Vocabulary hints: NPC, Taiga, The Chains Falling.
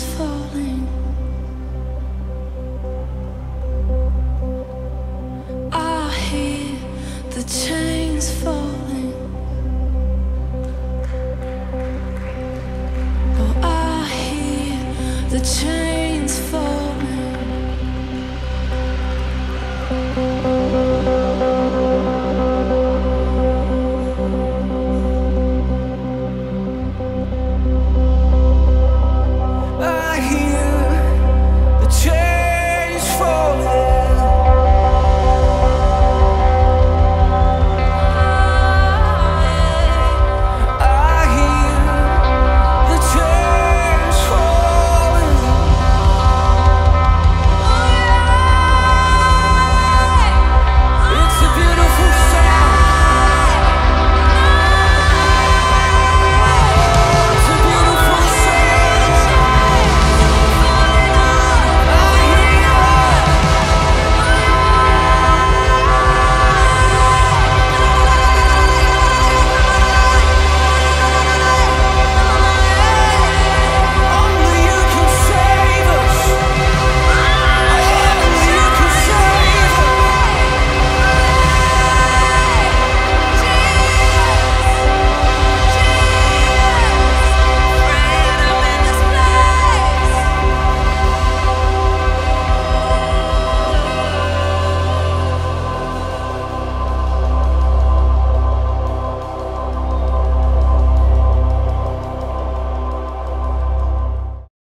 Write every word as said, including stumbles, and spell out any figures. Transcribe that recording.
chains falling. I hear the chains falling. Oh, I hear the chains.